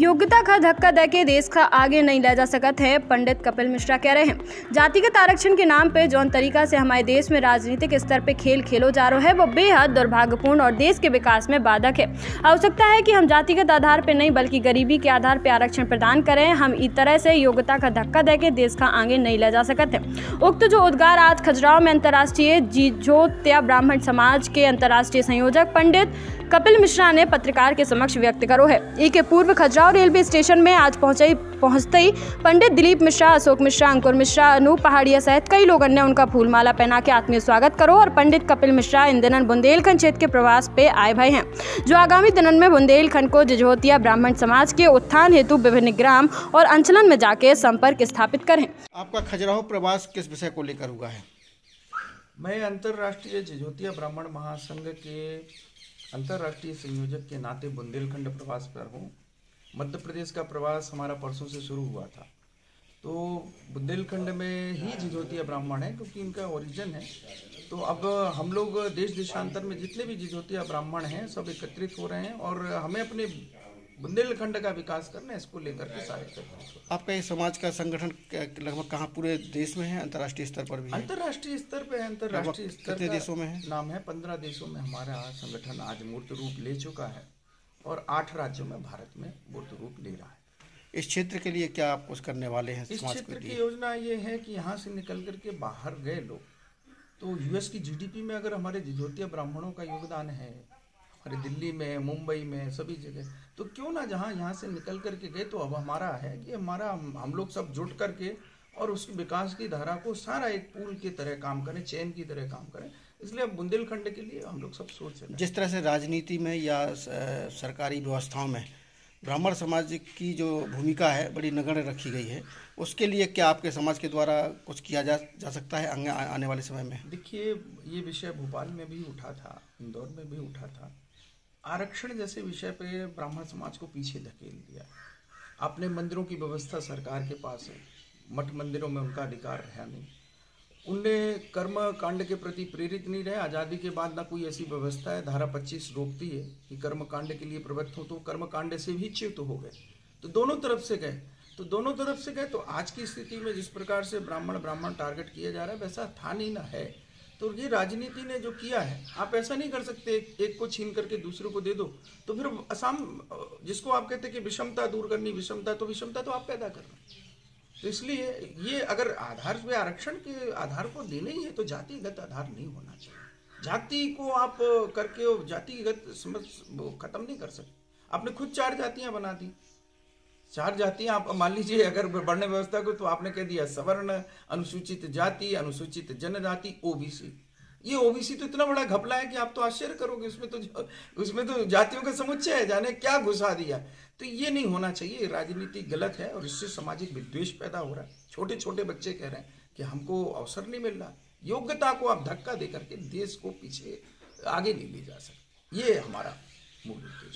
योग्यता का धक्का देके देश का आगे नहीं ले जा सकते हैं। पंडित कपिल मिश्रा कह रहे हैं, जातिगत आरक्षण के नाम पे जौन तरीका से हमारे देश में राजनीतिक स्तर पे खेल खेलो जा रहा है वो बेहद दुर्भाग्यपूर्ण और देश के विकास में बाधक है। आवश्यकता है कि हम जातिगत आधार पे नहीं बल्कि गरीबी के आधार पे आरक्षण प्रदान करें। हम इस तरह से योग्यता का धक्का देके देश का आगे नहीं ले जा सकते। उक्त जो उद्गार आज खजुराहो में अंतर्राष्ट्रीय जिजोतिया ब्राह्मण समाज के अंतर्राष्ट्रीय संयोजक पंडित कपिल मिश्रा ने पत्रकार के समक्ष व्यक्त करो है। एक पूर्व खजुराहो रेलवे स्टेशन में आज पहुंचते ही पंडित दिलीप मिश्रा, अशोक मिश्रा, अंकुर मिश्रा, अनुप पहाड़िया सहित कई लोगों ने उनका फूलमाला पहना के आत्मीय स्वागत करो। और पंडित कपिल मिश्रा इन दिनों बुंदेलखंड क्षेत्र के प्रवास पे आए भाई हैं, जो आगामी दिनों में बुंदेलखंड को जिजोतिया ब्राह्मण समाज के उत्थान हेतु विभिन्न ग्राम और अंचलन में जाके संपर्क स्थापित करें। आपका खजुराहो प्रवास किस विषय को लेकर हुआ है? मैं अंतर्राष्ट्रीय जिजोतिया ब्राह्मण महासंघ के अंतर्राष्ट्रीय संयोजक के नाते बुंदेलखंड प्रवास पर हूँ। मध्य प्रदेश का प्रवास हमारा परसों से शुरू हुआ था, तो बुंदेलखंड में ही जिजोतिया ब्राह्मण है क्योंकि इनका ओरिजिन है। तो अब हम लोग देश देशांतर में जितने भी जिजोतिया ब्राह्मण हैं सब एकत्रित हो रहे हैं और हमें अपने बुंदेलखंड का विकास करना है, इसको लेकर के सारे कर। आपका ये समाज का संगठन लगभग कहाँ पूरे देश में है? अंतर्राष्ट्रीय स्तर पर भी? अंतर्राष्ट्रीय स्तर पर है। अंतर्राष्ट्रीय स्तर देशों में है? नाम है 15 देशों में हमारा संगठन आज मूर्त रूप ले चुका है और 8 राज्यों में भारत में मूर्त रूप ले रहा है। इस क्षेत्र के लिए क्या आप कुछ करने वाले हैं? इस क्षेत्र की योजना ये है कि यहाँ से निकल करके बाहर गए लोग तो यूएस की जीडीपी में अगर हमारे जिजोतिया ब्राह्मणों का योगदान है, हमारे दिल्ली में, मुंबई में, सभी जगह, तो क्यों ना जहाँ यहाँ से निकल करके गए तो अब हमारा है कि हमारा हम लोग सब जुट करके और उसकी विकास की धारा को सारा एक पुल की तरह काम करें, चेन की तरह काम करें। इसलिए बुंदेलखंड के लिए हम लोग सब सोच रहे हैं। जिस तरह से राजनीति में या सरकारी व्यवस्थाओं में ब्राह्मण समाज की जो भूमिका है बड़ी नगण्य रखी गई है, उसके लिए क्या आपके समाज के द्वारा कुछ किया जा सकता है आने वाले समय में? देखिए, ये विषय भोपाल में भी उठा था, इंदौर में भी उठा था। आरक्षण जैसे विषय पे ब्राह्मण समाज को पीछे धकेल दिया। अपने मंदिरों की व्यवस्था सरकार के पास है, मठ मंदिरों में उनका अधिकार है नहीं, उन्हें कर्म कांड के प्रति प्रेरित नहीं रहे। आज़ादी के बाद ना कोई ऐसी व्यवस्था है, धारा 25 रोकती है कि कर्म कांड के लिए प्रवृत्त हो, तो कर्म कांड से भी च्युत हो गए। तो दोनों तरफ से गए तो आज की स्थिति में जिस प्रकार से ब्राह्मण टारगेट किया जा रहा है वैसा था नहीं ना है। तो ये राजनीति ने जो किया है, आप ऐसा नहीं कर सकते एक को छीन करके दूसरे को दे दो। तो फिर असम जिसको आप कहते कि विषमता दूर करनी, विषमता तो आप पैदा करना। तो इसलिए ये अगर आधार पे आरक्षण के आधार को देना ही है तो जातिगत आधार नहीं होना चाहिए। जाति को आप करके जातिगत समझ खत्म नहीं कर सकते। आपने खुद 4 जातियां बना दी। 4 जातियां आप मान लीजिए अगर वर्ण व्यवस्था को, तो आपने कह दिया सवर्ण, अनुसूचित जाति, अनुसूचित जनजाति, ओबीसी। ये ओबीसी तो इतना बड़ा घपला है कि आप तो आश्चर्य करोगे। उसमें तो जातियों का समुच्चय है, जाने क्या घुसा दिया। तो ये नहीं होना चाहिए, राजनीति गलत है और इससे सामाजिक विद्वेष पैदा हो रहा है। छोटे छोटे बच्चे कह रहे हैं कि हमको अवसर नहीं मिल रहा। योग्यता को आप धक्का दे करके देश को पीछे आगे नहीं ले जा सकते। ये हमारा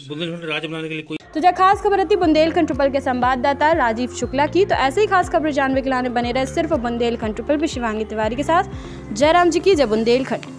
बुंदेलखंड राज्य बनाने के लिए कोई। तो जो खास खबर थी बुंदेलखंड ट्रिपल के संवाददाता राजीव शुक्ला की, तो ऐसे ही खास खबर जानने के लिए बने रहे सिर्फ बुंदेलखंड ट्रिपल पे शिवांगी तिवारी के साथ। जय राम जी की जय बुंदेलखंड।